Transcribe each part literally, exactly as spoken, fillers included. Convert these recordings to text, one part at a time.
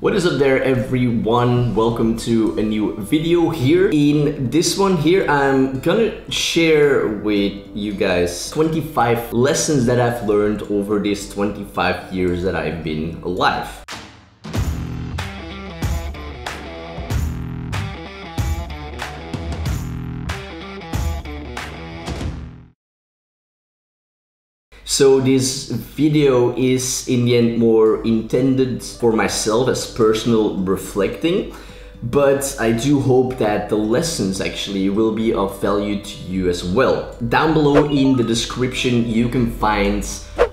What is up there, everyone? Welcome to a new video here. In this one here, I'm gonna share with you guys twenty-five lessons that I've learned over these twenty-five years that I've been alive. So this video is in the end more intended for myself as personal reflecting, but I do hope that the lessons actually will be of value to you as well. Down below in the description you can find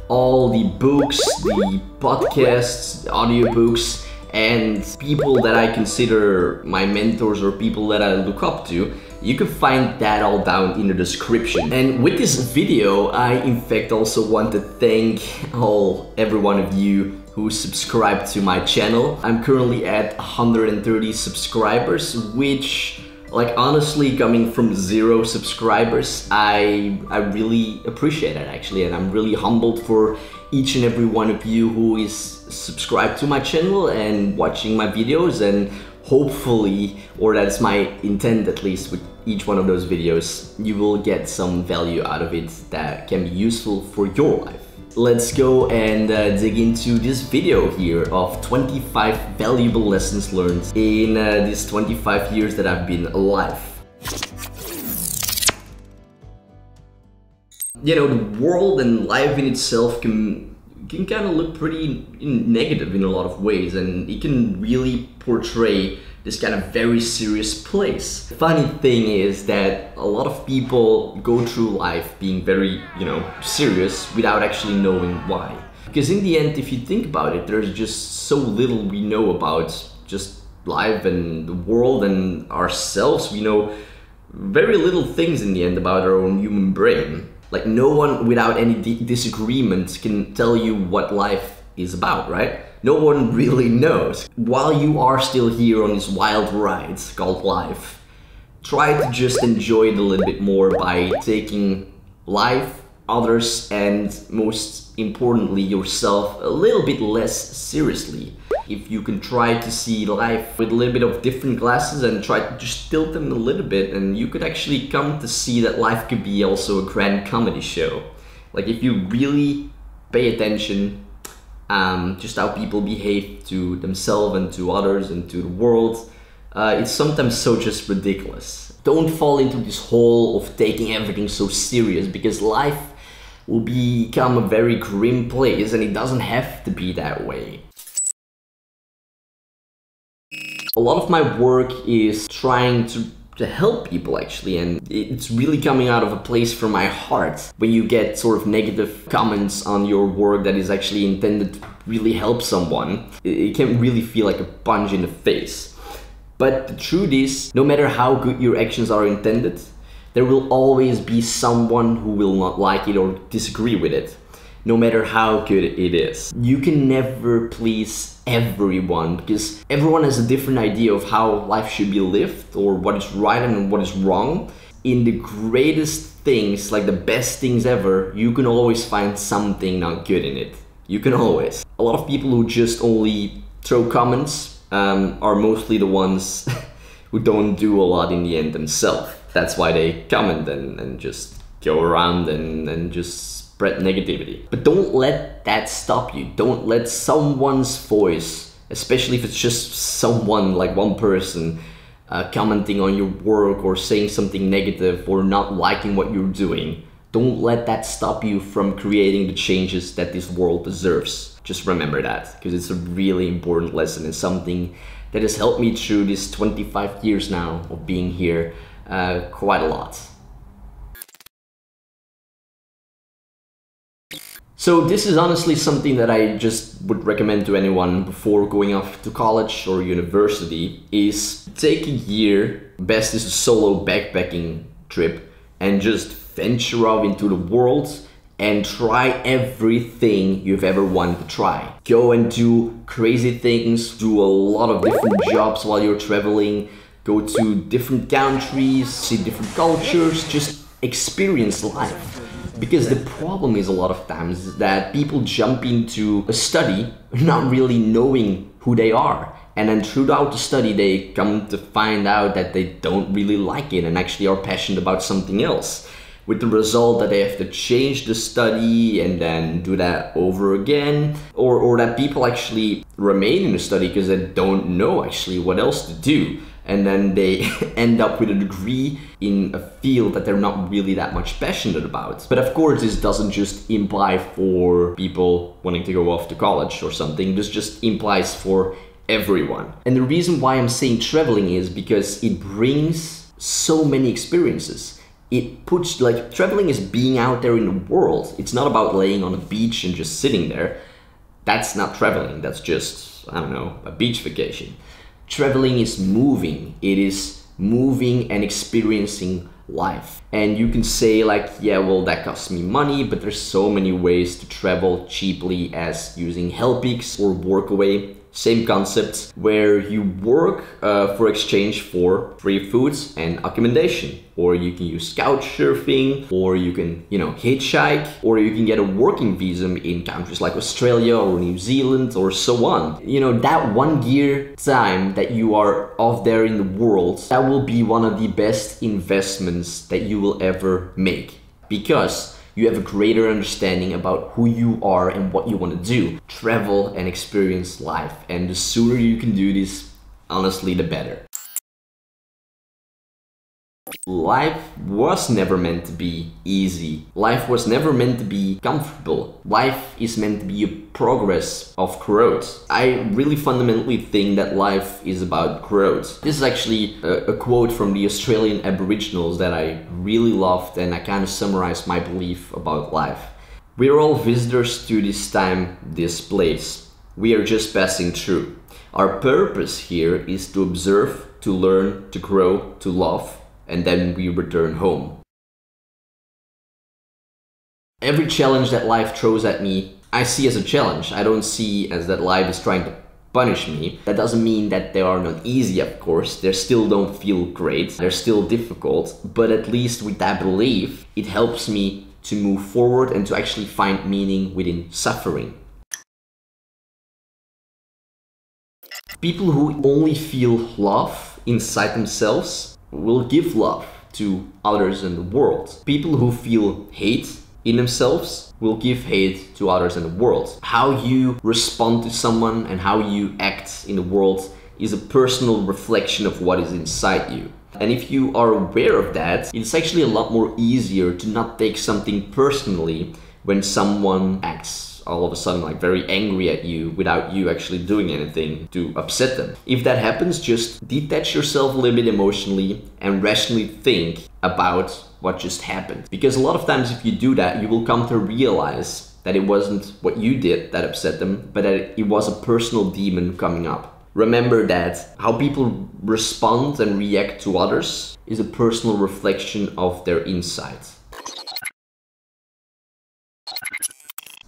all the books, the podcasts, the audiobooks, and people that I consider my mentors or people that I look up to. You can find that all down in the description. And with this video, I in fact also want to thank all every one of you who subscribed to my channel. I'm currently at one hundred thirty subscribers, which, like, honestly, coming from zero subscribers, I I really appreciate that actually, and I'm really humbled for each and every one of you who is subscribed to my channel and watching my videos, and hopefully, or that's my intent at least, with each one of those videos, you will get some value out of it that can be useful for your life. Let's go and uh, dig into this video here of twenty-five valuable lessons learned in uh, these twenty-five years that I've been alive. You know, the world and life in itself can can kind of look pretty negative in a lot of ways, and it can really portray this kind of very serious place. The funny thing is that a lot of people go through life being very, you know, serious without actually knowing why. Because in the end, if you think about it, there's just so little we know about just life and the world and ourselves. We know very little things in the end about our own human brain. Like, no one without any di disagreement can tell you what life is about, right? No one really knows. While you are still here on this wild ride called life, try to just enjoy it a little bit more by taking life, others, and most importantly yourself a little bit less seriously. If you can try to see life with a little bit of different glasses and try to just tilt them a little bit, and you could actually come to see that life could be also a grand comedy show. Like, if you really pay attention um, just how people behave to themselves and to others and to the world, uh, it's sometimes so just ridiculous. Don't fall into this hole of taking everything so serious, because life will become a very grim place and it doesn't have to be that way. A lot of my work is trying to, to help people actually, and it's really coming out of a place from my heart. When you get sort of negative comments on your work that is actually intended to really help someone, it can really feel like a punch in the face. But the truth is, no matter how good your actions are intended, there will always be someone who will not like it or disagree with it, no matter how good it is. You can never please everyone, because everyone has a different idea of how life should be lived, or what is right and what is wrong. In the greatest things, like the best things ever, you can always find something not good in it. You can always. A lot of people who just only throw comments um, are mostly the ones who don't do a lot in the end themselves. That's why they comment and, and just go around and, and just spread negativity. But don't let that stop you. Don't let someone's voice, especially if it's just someone, like one person, uh, commenting on your work or saying something negative or not liking what you're doing, don't let that stop you from creating the changes that this world deserves. Just remember that, because it's a really important lesson and something that has helped me through these twenty-five years now of being here uh, quite a lot. So this is honestly something that I just would recommend to anyone before going off to college or university, is take a year, best is a solo backpacking trip, and just venture out into the world and try everything you've ever wanted to try. Go and do crazy things, do a lot of different jobs while you're traveling, go to different countries, see different cultures, just experience life. Because the problem is, a lot of times, that people jump into a study not really knowing who they are. And then throughout the study, they come to find out that they don't really like it and actually are passionate about something else, with the result that they have to change the study and then do that over again, or, or that people actually remain in the study because they don't know actually what else to do. And then they end up with a degree in a field that they're not really that much passionate about. But of course, this doesn't just imply for people wanting to go off to college or something. This just implies for everyone. And the reason why I'm saying traveling is because it brings so many experiences. It puts, like, traveling is being out there in the world. It's not about laying on a beach and just sitting there. That's not traveling. That's just, I don't know, a beach vacation. Traveling is moving. It is moving and experiencing life. And you can say, like, yeah, well, that costs me money, but there's so many ways to travel cheaply, as using Helpx or Workaway. Same concept, where you work uh, for exchange for free foods and accommodation. Or you can use couchsurfing, or you can, you know, hitchhike, or you can get a working visa in countries like Australia or New Zealand or so on. You know, that one year time that you are off there in the world, that will be one of the best investments that you will ever make, because you have a greater understanding about who you are and what you want to do. Travel and experience life. And the sooner you can do this, honestly, the better. Life was never meant to be easy. Life was never meant to be comfortable. Life is meant to be a progress of growth. I really fundamentally think that life is about growth. This is actually a, a quote from the Australian Aboriginals that I really loved, and I kind of summarized my belief about life. We are all visitors to this time, this place. We are just passing through. Our purpose here is to observe, to learn, to grow, to love, and then we return home. Every challenge that life throws at me, I see as a challenge. I don't see as that life is trying to punish me. That doesn't mean that they are not easy, of course. They still don't feel great. They're still difficult, but at least with that belief, it helps me to move forward and to actually find meaning within suffering. People who only feel love inside themselves will give love to others in the world. People who feel hate in themselves will give hate to others in the world. How you respond to someone and how you act in the world is a personal reflection of what is inside you. And if you are aware of that, it's actually a lot more easier to not take something personally when someone acts all of a sudden like very angry at you without you actually doing anything to upset them. If that happens, just detach yourself a little bit emotionally and rationally think about what just happened. Because a lot of times if you do that, you will come to realize that it wasn't what you did that upset them, but that it was a personal demon coming up. Remember that how people respond and react to others is a personal reflection of their insights.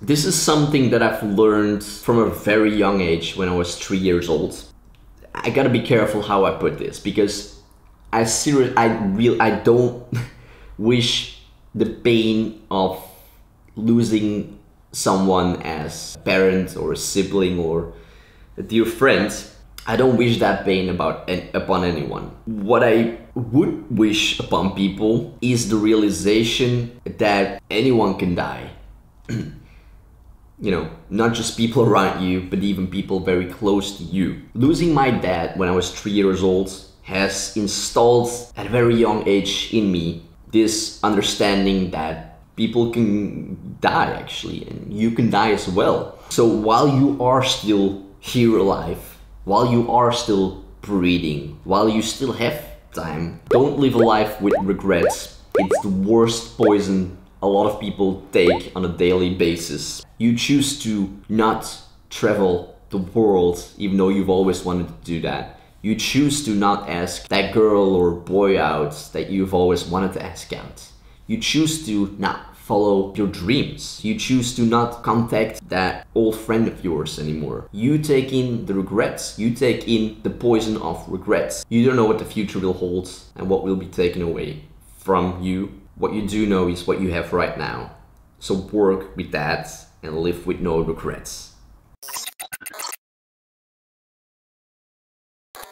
This is something that I've learned from a very young age when I was three years old. I gotta be careful how I put this, because I seriously, I real, I don't wish the pain of losing someone as a parent or a sibling or a dear friend. I don't wish that pain about upon anyone. What I would wish upon people is the realization that anyone can die. You know, not just people around you, but even people very close to you. Losing my dad when I was three years old has installed at a very young age in me this understanding that people can die actually, and you can die as well. So while you are still here alive, while you are still breathing, while you still have time, don't live a life with regrets. It's the worst poison a lot of people take on a daily basis. You choose to not travel the world, even though you've always wanted to do that. You choose to not ask that girl or boy out that you've always wanted to ask out. You choose to not follow your dreams. You choose to not contact that old friend of yours anymore. You take in the regrets. You take in the poison of regrets. You don't know what the future will hold and what will be taken away from you. What you do know is what you have right now. So work with that and live with no regrets.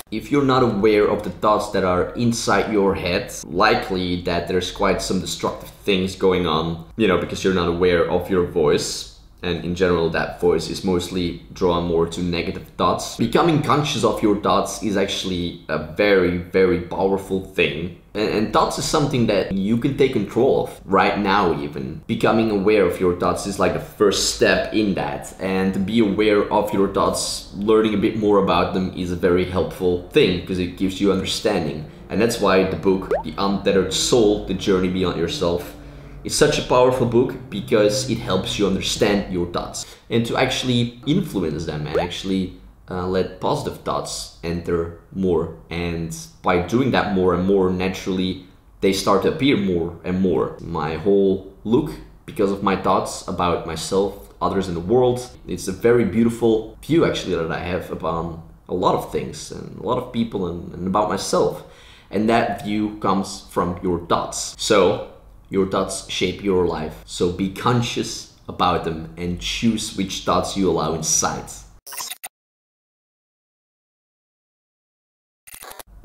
If you're not aware of the thoughts that are inside your head, likely that there's quite some destructive things going on, you know, because you're not aware of your voice. And in general, that voice is mostly drawn more to negative thoughts. Becoming conscious of your thoughts is actually a very, very powerful thing. And thoughts is something that you can take control of right now even. Becoming aware of your thoughts is like the first step in that. And to be aware of your thoughts, learning a bit more about them is a very helpful thing because it gives you understanding. And that's why the book, The Untethered Soul, The Journey Beyond Yourself, is such a powerful book because it helps you understand your thoughts and to actually influence them and actually Uh, let positive thoughts enter more, and by doing that more and more, naturally they start to appear more and more. My whole look, because of my thoughts about myself, others in the world, it's a very beautiful view actually that I have about a lot of things and a lot of people and, and about myself, and that view comes from your thoughts. So your thoughts shape your life, so be conscious about them and choose which thoughts you allow inside.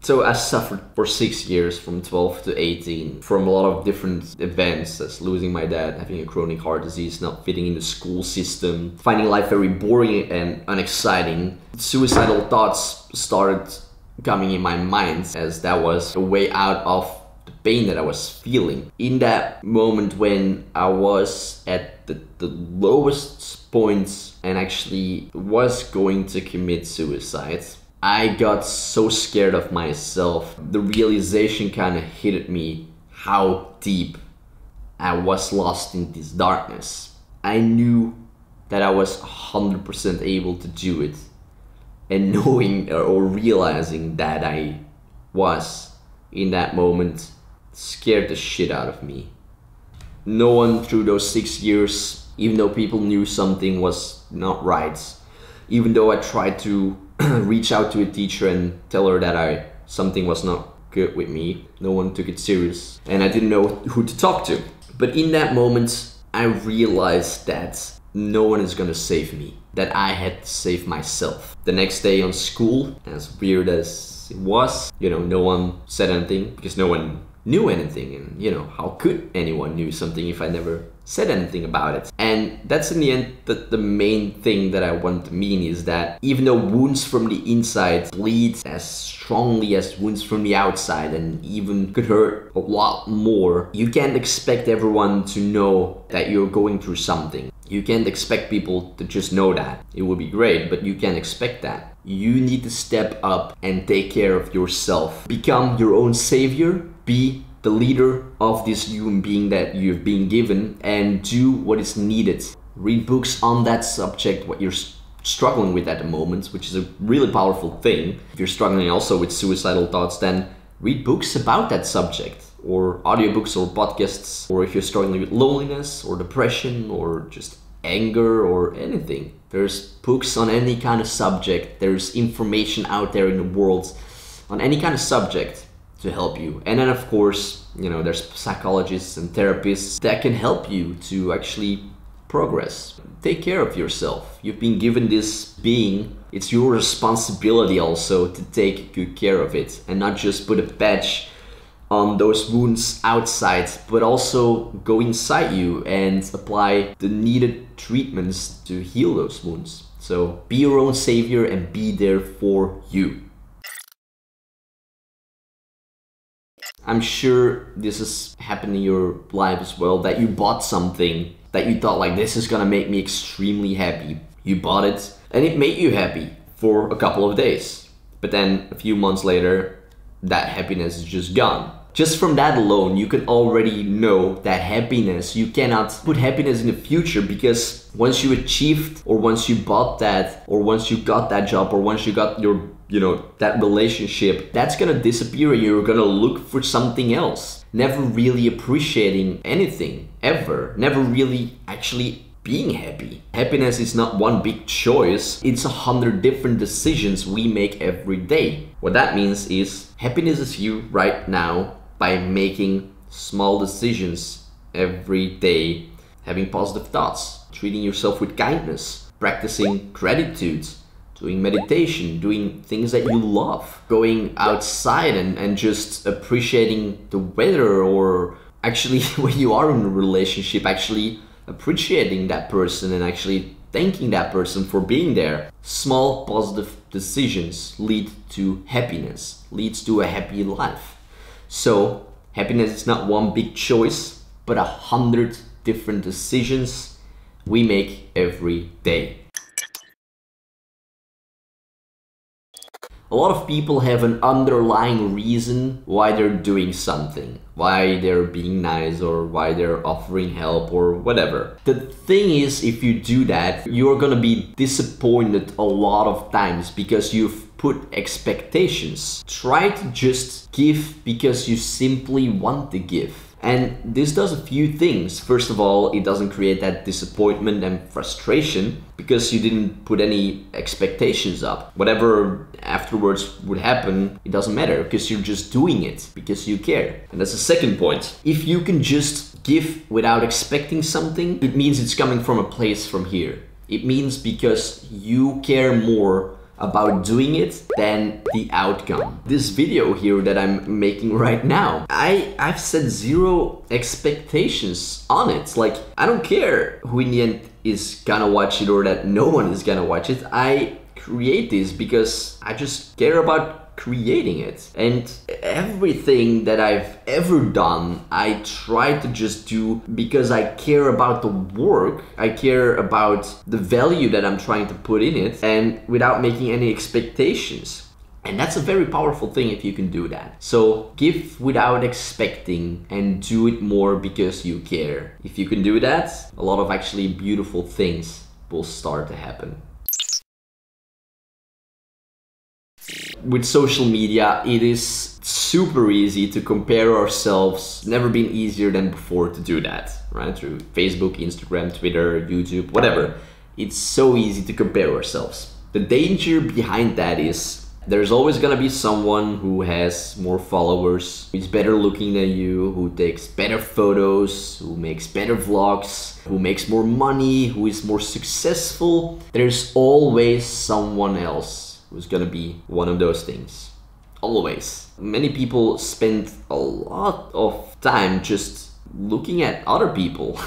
So I suffered for six years from twelve to eighteen from a lot of different events, as losing my dad, having a chronic heart disease, not fitting in the school system, finding life very boring and unexciting. Suicidal thoughts started coming in my mind as that was a way out of the pain that I was feeling. In that moment when I was at the, the lowest point and actually was going to commit suicide, I got so scared of myself. The realization kind of hit at me how deep I was lost in this darkness. I knew that I was one hundred percent able to do it, and knowing or realizing that I was in that moment scared the shit out of me. No one through those six years, even though people knew something was not right, even though I tried to reach out to a teacher and tell her that I something was not good with me, no one took it serious, and I didn't know who to talk to. But in that moment I realized that no one is gonna save me, that I had to save myself. The next day on school, as weird as it was, you know, no one said anything because no one knew anything, and you know, how could anyone knew something if I never said anything about it? And that's in the end the, the main thing that I want to mean, is that even though wounds from the inside bleed as strongly as wounds from the outside and even could hurt a lot more, you can't expect everyone to know that you're going through something. You can't expect people to just know that. It would be great, but you can't expect that. You need to step up and take care of yourself. Become your own savior. Be the leader of this human being that you've been given, and do what is needed. Read books on that subject, what you're struggling with at the moment, which is a really powerful thing. If you're struggling also with suicidal thoughts, then read books about that subject, or audiobooks or podcasts, or if you're struggling with loneliness or depression or just anger or anything. There's books on any kind of subject. There's information out there in the world on any kind of subject to help you. And then of course, you know, there's psychologists and therapists that can help you to actually progress. Take care of yourself. You've been given this being. It's your responsibility also to take good care of it and not just put a patch on those wounds outside, but also go inside you and apply the needed treatments to heal those wounds. So be your own savior and be there for you. I'm sure this has happened in your life as well, that you bought something that you thought like, this is gonna make me extremely happy. You bought it and it made you happy for a couple of days, but then a few months later that happiness is just gone. Just from that alone you can already know that happiness, you cannot put happiness in the future, because once you achieved or once you bought that or once you got that job or once you got your, you know, that relationship, that's gonna disappear and you're gonna look for something else. Never really appreciating anything, ever. Never really actually being happy. Happiness is not one big choice. It's a hundred different decisions we make every day. What that means is happiness is you right now by making small decisions every day, having positive thoughts, treating yourself with kindness, practicing gratitude, doing meditation, doing things that you love, going outside and, and just appreciating the weather, or actually when you are in a relationship, actually appreciating that person and actually thanking that person for being there. Small positive decisions lead to happiness, leads to a happy life. So happiness is not one big choice, but a hundred different decisions we make every day. A lot of people have an underlying reason why they're doing something, why they're being nice, or why they're offering help, or whatever. The thing is, if you do that, you're gonna be disappointed a lot of times because you've put expectations. Try to just give because you simply want to give. And this does a few things. First of all, it doesn't create that disappointment and frustration because you didn't put any expectations up. Whatever afterwards would happen, it doesn't matter because you're just doing it because you care. And that's the second point. If you can just give without expecting something, it means it's coming from a place from here. It means because you care more about doing it than the outcome. This video here that I'm making right now, I, I've set zero expectations on it. Like, I don't care who in the end is gonna watch it or that no one is gonna watch it. I create this because I just care about creating it. And everything that I've ever done, I try to just do because I care about the work. I care about the value that I'm trying to put in it, and without making any expectations. And that's a very powerful thing if you can do that. So give without expecting and do it more because you care. If you can do that, a lot of actually beautiful things will start to happen. With social media, it is super easy to compare ourselves. Never been easier than before to do that, right? Through Facebook, Instagram, Twitter, YouTube, whatever. It's so easy to compare ourselves. The danger behind that is there's always gonna be someone who has more followers, who's better looking than you, who takes better photos, who makes better vlogs, who makes more money, who is more successful. There's always someone else was gonna be one of those things. Always. Many people spend a lot of time just looking at other people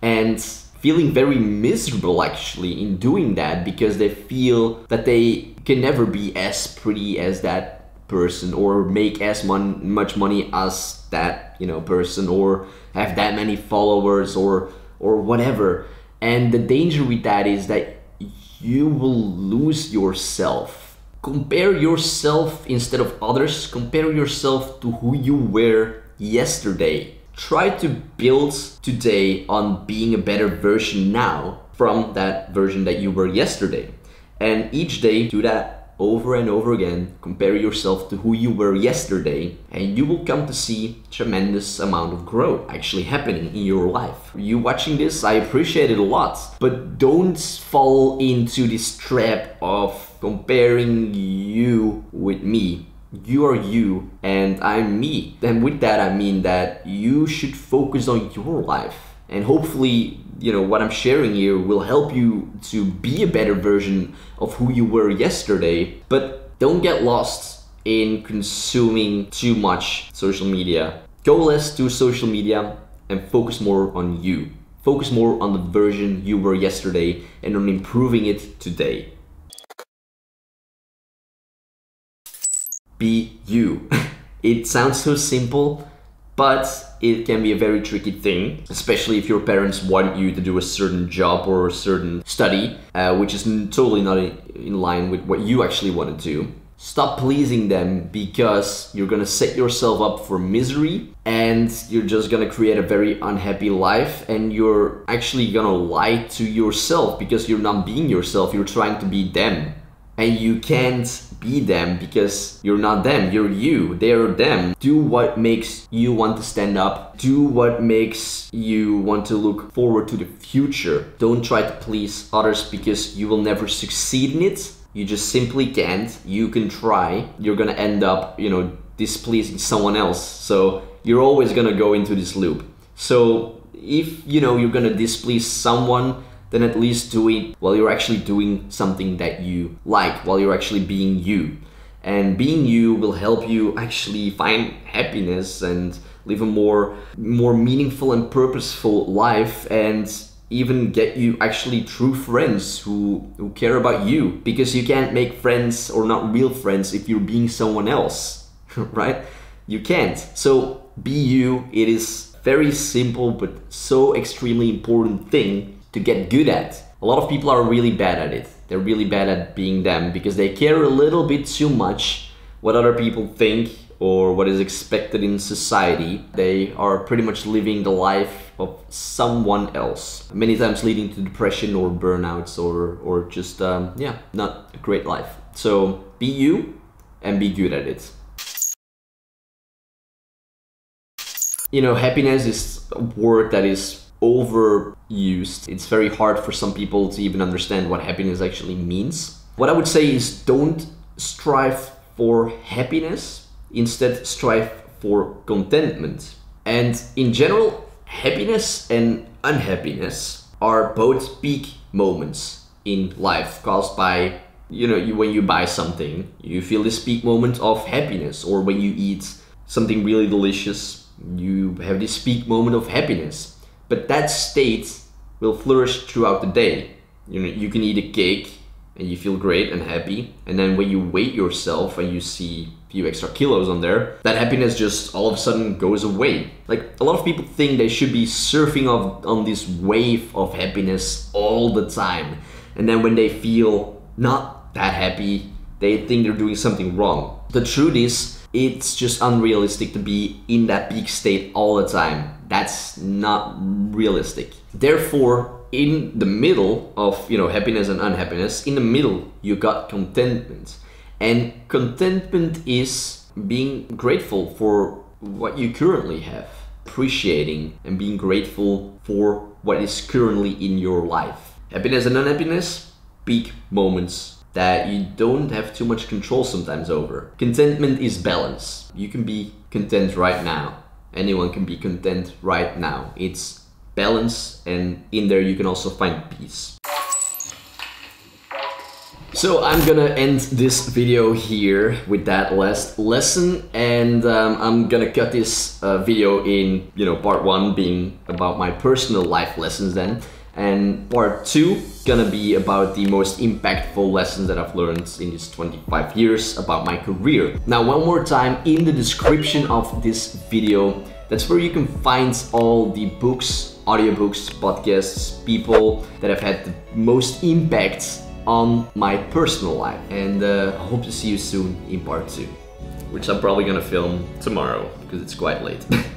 and feeling very miserable actually in doing that because they feel that they can never be as pretty as that person, or make as mon- much money as that, you know, person, or have that many followers, or or whatever. And the danger with that is that you will lose yourself. Compare yourself instead of others. Compare yourself to who you were yesterday. Try to build today on being a better version now from that version that you were yesterday. And each day do that over and over again. Compare yourself to who you were yesterday, and you will come to see tremendous amount of growth actually happening in your life. You watching this, I appreciate it a lot, but don't fall into this trap of comparing you with me. You are you and I'm me. And with that, I mean that you should focus on your life. And hopefully, you know, what I'm sharing here will help you to be a better version of who you were yesterday. But don't get lost in consuming too much social media. Go less to social media and focus more on you. Focus more on the version you were yesterday and on improving it today. Be you. It sounds so simple, but it can be a very tricky thing, especially if your parents want you to do a certain job or a certain study, uh, which is totally not in line with what you actually want to do. Stop pleasing them, because you're gonna set yourself up for misery, and you're just gonna create a very unhappy life, and you're actually gonna lie to yourself because you're not being yourself, you're trying to be them. And you can't be them because you're not them, you're you, they're them. Do what makes you want to stand up. Do what makes you want to look forward to the future. Don't try to please others because you will never succeed in it. You just simply can't. You can try. You're gonna end up, you know, displeasing someone else. So you're always gonna go into this loop. So if, you know, you're gonna displease someone, then at least do it while you're actually doing something that you like, while you're actually being you. And being you will help you actually find happiness and live a more, more meaningful and purposeful life, and even get you actually true friends who, who care about you, because you can't make friends or not real friends if you're being someone else, right? You can't. So be you. It is very simple but so extremely important thing to get good at. A lot of people are really bad at it. They're really bad at being them because they care a little bit too much what other people think or what is expected in society. They are pretty much living the life of someone else, many times leading to depression or burnouts or, or just, um, yeah, not a great life. So be you and be good at it. You know, happiness is a word that is overused. It's very hard for some people to even understand what happiness actually means. What I would say is, don't strive for happiness. Instead, strive for contentment. And in general, happiness and unhappiness are both peak moments in life caused by, you know, you, when you buy something, you feel this peak moment of happiness, or when you eat something really delicious, you have this peak moment of happiness. But that state will flourish throughout the day. You know, you can eat a cake and you feel great and happy, and then when you weigh yourself and you see a few extra kilos on there, that happiness just all of a sudden goes away. Like, a lot of people think they should be surfing off on this wave of happiness all the time, and then when they feel not that happy, they think they're doing something wrong. The truth is, it's just unrealistic to be in that peak state all the time. That's not realistic. Therefore, in the middle of, you know, happiness and unhappiness, in the middle you got contentment. And contentment is being grateful for what you currently have, appreciating and being grateful for what is currently in your life. Happiness and unhappiness, peak moments that you don't have too much control sometimes over. Contentment is balance. You can be content right now. Anyone can be content right now. It's balance, and in there you can also find peace. So I'm gonna end this video here with that last lesson, and um, I'm gonna cut this uh, video in, you know, part one being about my personal life lessons then, and part two gonna be about the most impactful lessons that I've learned in these twenty-five years about my career. Now, one more time, in the description of this video, that's where you can find all the books, audiobooks, podcasts, people that have had the most impact on my personal life. And uh, I hope to see you soon in part two, which I'm probably gonna film tomorrow because it's quite late.